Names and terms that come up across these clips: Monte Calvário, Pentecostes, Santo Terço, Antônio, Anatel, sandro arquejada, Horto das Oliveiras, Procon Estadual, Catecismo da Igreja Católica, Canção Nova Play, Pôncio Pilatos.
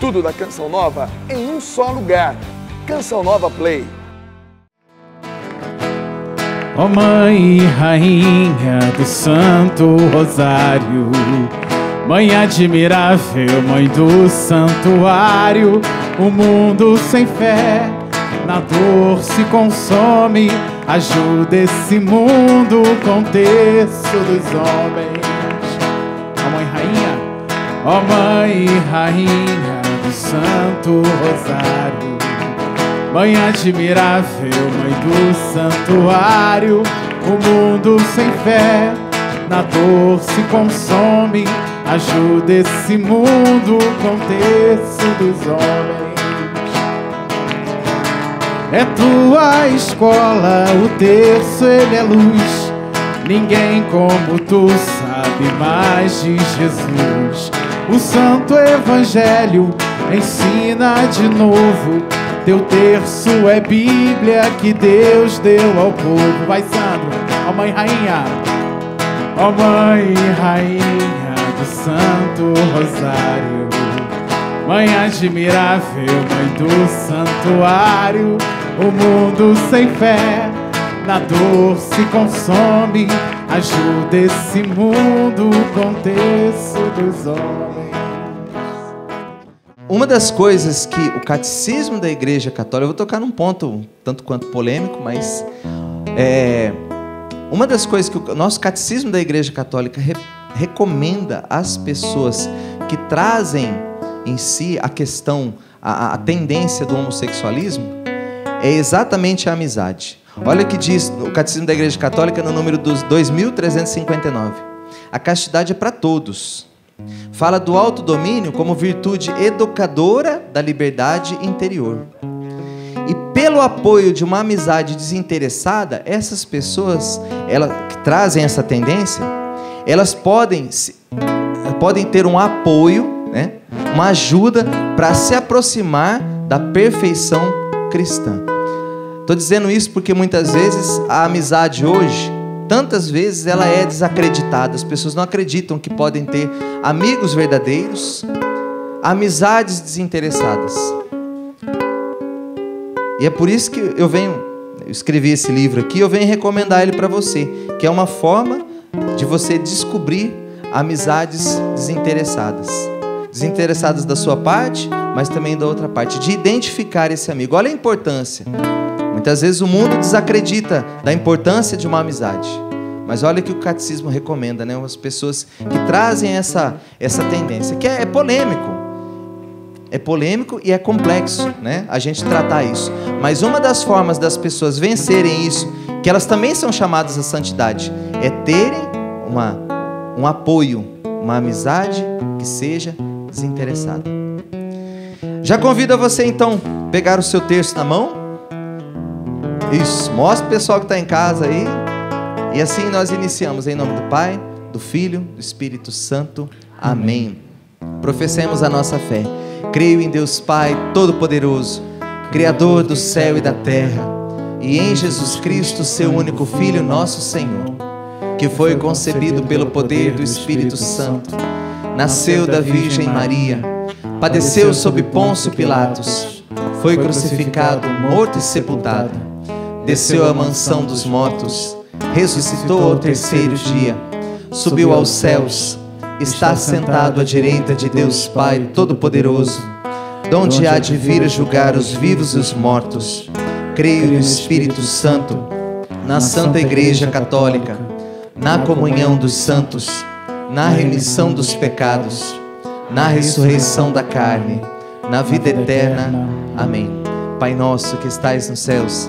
Tudo da Canção Nova em um só lugar. Canção Nova Play. Ó Mãe, Rainha do Santo Rosário, Mãe admirável, Mãe do Santuário, o mundo sem fé na dor se consome, ajuda esse mundo com o terço dos homens. Ó Mãe, Rainha, ó Mãe, Rainha do Santo Rosário, Mãe admirável, Mãe do Santuário, o mundo sem fé na dor se consome, ajuda esse mundo com o terço dos homens. É tua escola, o terço, ele é luz. Ninguém como tu sabe mais de Jesus. O Santo Evangelho ensina de novo. Teu terço é Bíblia que Deus deu ao povo. Vai, Sandro, ó Mãe, Rainha. Ó Mãe, Rainha do Santo Rosário, Mãe admirável, Mãe do Santuário, o mundo sem fé na dor se consome, ajuda esse mundo com o terço dos homens. Uma das coisas que o Catecismo da Igreja Católica, eu vou tocar num ponto tanto quanto polêmico, mas uma das coisas que o nosso Catecismo da Igreja Católica recomenda às pessoas que trazem em si a questão, a tendência do homossexualismo, é exatamente a amizade. Olha o que diz o Catecismo da Igreja Católica no número dos 2359. A castidade é para todos. Fala do autodomínio como virtude educadora da liberdade interior. E pelo apoio de uma amizade desinteressada, essas pessoas, elas que trazem essa tendência, elas podem ter um apoio, né? Uma ajuda para se aproximar da perfeição cristã. Estou dizendo isso porque muitas vezes a amizade hoje, tantas vezes ela é desacreditada. As pessoas não acreditam que podem ter amigos verdadeiros, amizades desinteressadas. E é por isso que eu escrevi esse livro aqui, eu venho recomendar ele para você, que é uma forma de você descobrir amizades desinteressadas. Desinteressadas da sua parte, mas também da outra parte. De identificar esse amigo. Olha a importância. Muitas vezes o mundo desacredita da importância de uma amizade. Mas olha o que o Catecismo recomenda, né? As pessoas que trazem essa tendência. Que é polêmico. É polêmico e é complexo, né? A gente tratar isso. Mas uma das formas das pessoas vencerem isso, que elas também são chamadas à santidade, é terem um apoio, uma amizade que seja desinteressada. Já convido a você, então, pegar o seu terço na mão. Isso, mostra o pessoal que está em casa aí. E assim nós iniciamos, em nome do Pai, do Filho, do Espírito Santo. Amém. Professemos a nossa fé. Creio em Deus Pai Todo-Poderoso, Criador do céu e da terra, e em Jesus Cristo, seu único Filho, nosso Senhor, que foi concebido pelo poder do Espírito Santo, nasceu da Virgem Maria, padeceu sob Pôncio Pilatos, foi crucificado, morto e sepultado, desceu à mansão dos mortos, ressuscitou ao terceiro dia, subiu aos céus, está sentado à direita de Deus Pai Todo-Poderoso, donde há de vir a julgar os vivos e os mortos. Creio no Espírito Santo, na Santa Igreja Católica, na comunhão dos santos, na remissão dos pecados, na ressurreição da carne, na vida eterna. Amém. Pai nosso que estais nos céus,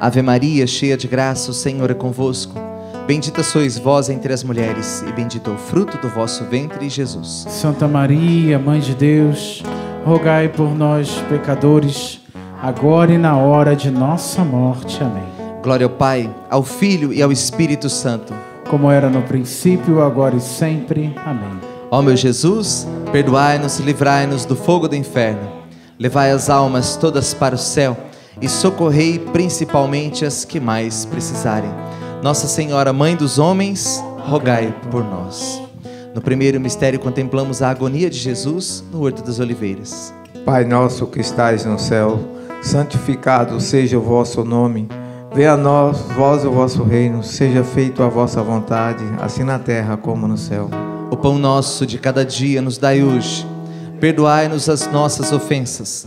Ave Maria, cheia de graça, o Senhor é convosco. Bendita sois vós entre as mulheres, e bendito o fruto do vosso ventre, Jesus. Santa Maria, Mãe de Deus, rogai por nós, pecadores, agora e na hora de nossa morte. Amém. Glória ao Pai, ao Filho e ao Espírito Santo, como era no princípio, agora e sempre. Amém. Ó meu Jesus, perdoai-nos e livrai-nos do fogo do inferno. Levai as almas todas para o céu e socorrei principalmente as que mais precisarem. Nossa Senhora, Mãe dos Homens, rogai por nós. No primeiro mistério contemplamos a agonia de Jesus no Horto das Oliveiras. Pai nosso que estais no céu, santificado seja o vosso nome. Venha a nós, vós, o vosso reino, seja feito a vossa vontade, assim na terra como no céu. O pão nosso de cada dia nos dai hoje. Perdoai-nos as nossas ofensas,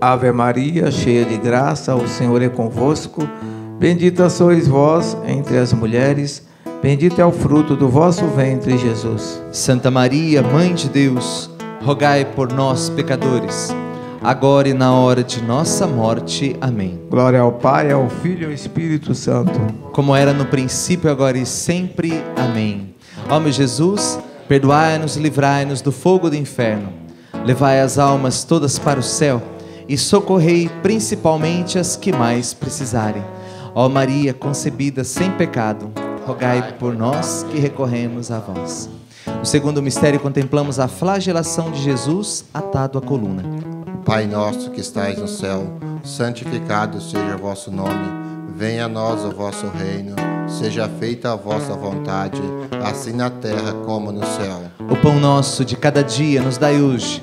Ave Maria, cheia de graça, o Senhor é convosco. Bendita sois vós entre as mulheres, bendito é o fruto do vosso ventre, Jesus. Santa Maria, Mãe de Deus, rogai por nós, pecadores, agora e na hora de nossa morte. Amém. Glória ao Pai, ao Filho e ao Espírito Santo, como era no princípio, agora e sempre. Amém. Ó meu Jesus, perdoai-nos e livrai-nos do fogo do inferno. Levai as almas todas para o céu e socorrei principalmente as que mais precisarem. Ó Maria, concebida sem pecado, rogai por nós que recorremos a vós. No segundo mistério contemplamos a flagelação de Jesus atado à coluna. Pai nosso que estais no céu, santificado seja o vosso nome. Venha a nós o vosso reino. Seja feita a vossa vontade, assim na terra como no céu. O pão nosso de cada dia nos dai hoje.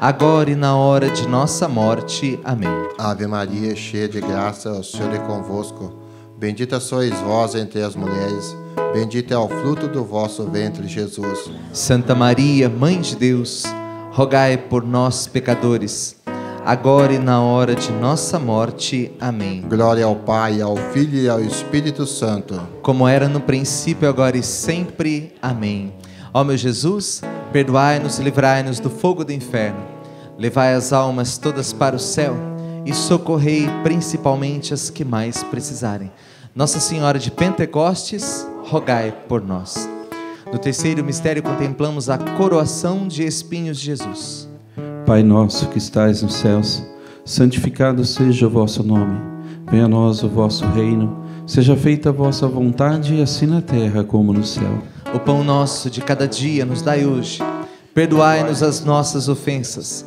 agora e na hora de nossa morte. Amém. Ave Maria, cheia de graça, o Senhor é convosco. Bendita sois vós entre as mulheres, bendito é o fruto do vosso ventre, Jesus. Santa Maria, Mãe de Deus, rogai por nós, pecadores, agora e na hora de nossa morte. Amém. Glória ao Pai, ao Filho e ao Espírito Santo, como era no princípio, agora e sempre. Amém. Ó meu Jesus, perdoai-nos e livrai-nos do fogo do inferno. Levai as almas todas para o céu e socorrei principalmente as que mais precisarem. Nossa Senhora de Pentecostes, rogai por nós. No terceiro mistério contemplamos a coroação de espinhos de Jesus. Pai nosso que estais nos céus, santificado seja o vosso nome. Venha a nós o vosso reino. Seja feita a vossa vontade, assim na terra como no céu. O pão nosso de cada dia nos dai hoje. Perdoai-nos as nossas ofensas,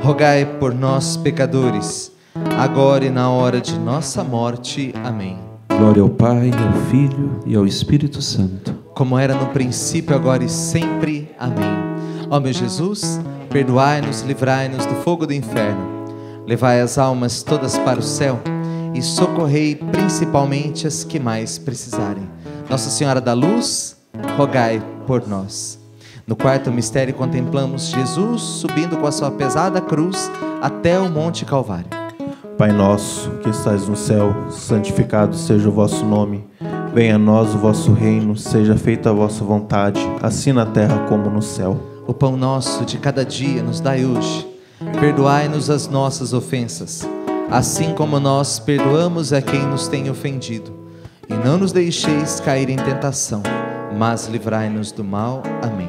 rogai por nós, pecadores, agora e na hora de nossa morte. Amém. Glória ao Pai, ao Filho e ao Espírito Santo. Como era no princípio, agora e sempre. Amém. Ó meu Jesus, perdoai-nos, livrai-nos do fogo do inferno. Levai as almas todas para o céu e socorrei principalmente as que mais precisarem. Nossa Senhora da Luz, rogai por nós. No quarto mistério contemplamos Jesus subindo com a sua pesada cruz até o Monte Calvário. Pai nosso que estais no céu, santificado seja o vosso nome. Venha a nós o vosso reino, seja feita a vossa vontade, assim na terra como no céu. O pão nosso de cada dia nos dai hoje. Perdoai-nos as nossas ofensas, assim como nós perdoamos a quem nos tem ofendido. E não nos deixeis cair em tentação, mas livrai-nos do mal. Amém.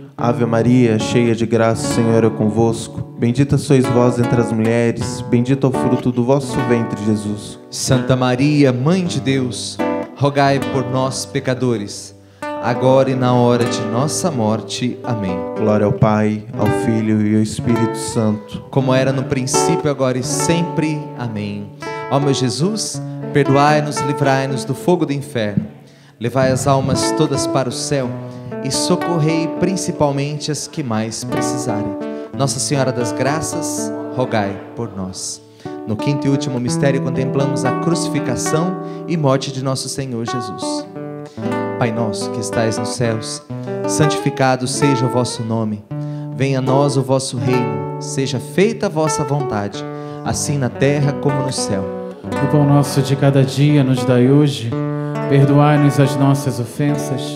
Ave Maria, cheia de graça, o Senhor é convosco. Bendita sois vós entre as mulheres, bendito é o fruto do vosso ventre, Jesus. Santa Maria, Mãe de Deus, rogai por nós, pecadores, agora e na hora de nossa morte. Amém. Glória ao Pai, ao Filho e ao Espírito Santo, como era no princípio, agora e sempre. Amém. Ó meu Jesus, perdoai-nos, livrai-nos do fogo do inferno, levai as almas todas para o céu e socorrei principalmente as que mais precisarem. Nossa Senhora das Graças, rogai por nós. No quinto e último mistério, contemplamos a crucificação e morte de nosso Senhor Jesus. Pai nosso que estais nos céus, santificado seja o vosso nome. Venha a nós o vosso reino, seja feita a vossa vontade, assim na terra como no céu. O pão nosso de cada dia nos dai hoje. Perdoai-nos as nossas ofensas,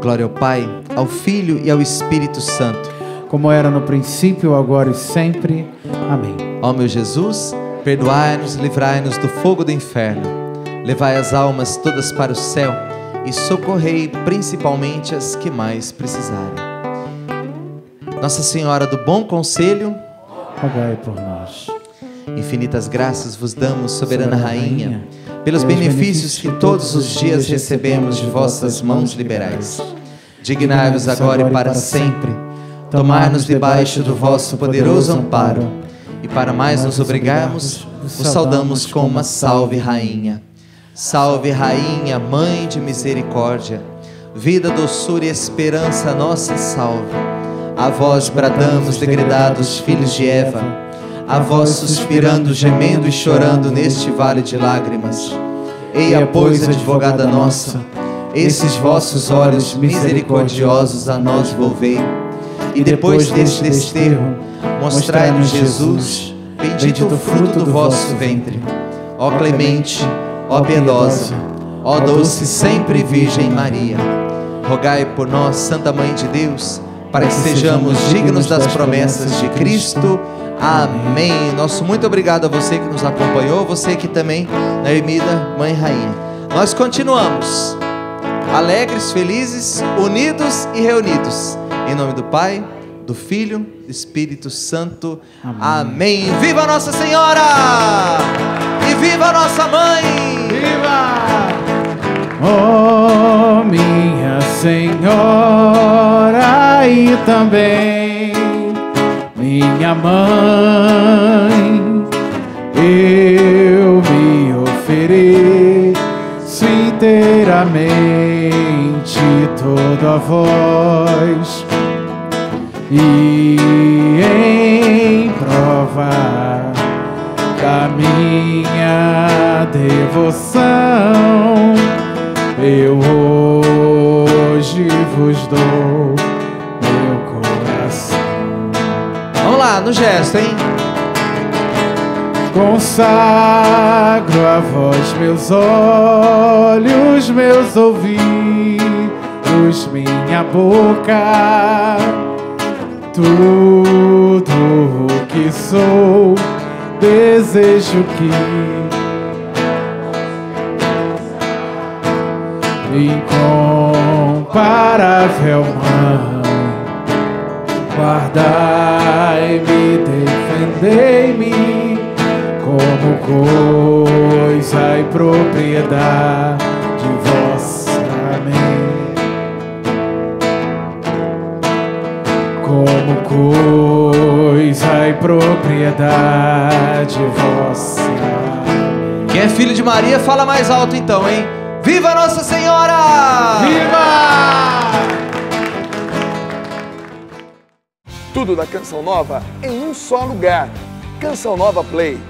Glória ao Pai, ao Filho e ao Espírito Santo, como era no princípio, agora e sempre. Amém. Ó meu Jesus, perdoai-nos, livrai-nos do fogo do inferno, levai as almas todas para o céu e socorrei principalmente as que mais precisarem. Nossa Senhora do Bom Conselho, rogai por nós. Infinitas graças vos damos, soberana Rainha, pelos benefícios que todos os dias recebemos de vossas mãos liberais. Dignai-vos agora e para sempre tomar-nos debaixo do vosso poderoso amparo, e para mais nos obrigarmos, vos saudamos com uma salve, Rainha. Salve, Rainha, Mãe de Misericórdia, vida, doçura e esperança, nossa salve. A vós bradamos, degredados filhos de Eva, a vós suspirando, gemendo e chorando neste vale de lágrimas. Eia, pois, advogada nossa, esses vossos olhos misericordiosos a nós volvei, e depois deste desterro, mostrai-nos Jesus, bendito o fruto do vosso ventre. Ó clemente, ó piedosa, ó doce sempre Virgem Maria, rogai por nós, Santa Mãe de Deus, para que sejamos dignos das promessas de Cristo. Amém. Nosso muito obrigado a você que nos acompanhou, você que também na Ermida Mãe Rainha. Nós continuamos alegres, felizes, unidos e reunidos. Em nome do Pai, do Filho, do Espírito Santo. Amém. Amém. Viva Nossa Senhora! E viva Nossa Mãe! Viva! Oh, minha Senhora e também minha Mãe, eu me ofereço inteiramente, toda a voz e em prova da minha devoção, eu hoje vos dou meu coração. Vamos lá, no gesto, hein? Consagro a vós meus olhos, meus ouvidos, minha boca, tudo o que sou, desejo que incomparável Mãe, guardai-me, defendei-me como coisa e propriedade de vossa. Amém. Como coisa e propriedade vossa. Quem é filho de Maria, fala mais alto então, hein? Viva Nossa Senhora! Viva! Tudo da Canção Nova em um só lugar. Canção Nova Play.